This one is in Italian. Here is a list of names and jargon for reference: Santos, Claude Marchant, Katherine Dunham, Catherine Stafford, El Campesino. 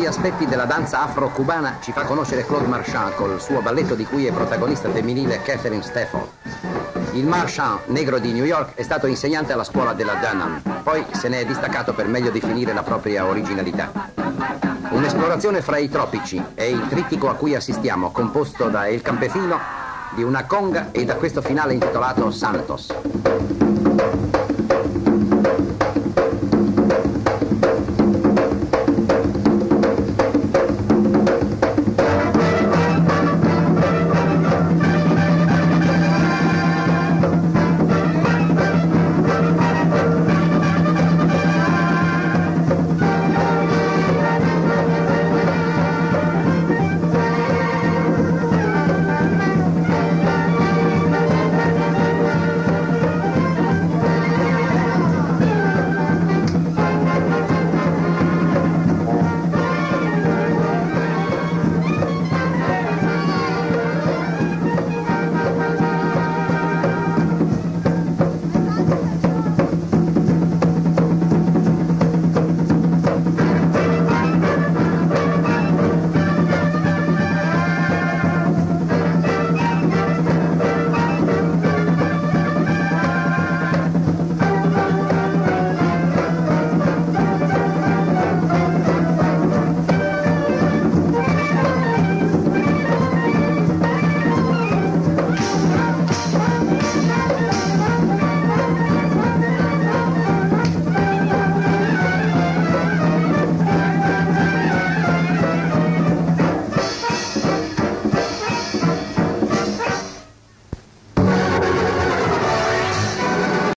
nuovi aspetti della danza afro-cubana ci fa conoscere Claude Marchant col suo balletto di cui è protagonista femminile Catherine Stafford. Il Marchant, negro di New York, è stato insegnante alla scuola della Dunham, poi se ne è distaccato per meglio definire la propria originalità. Un'esplorazione fra i tropici è il trittico a cui assistiamo, composto da El Campesino, di una conga e da questo finale intitolato Santos.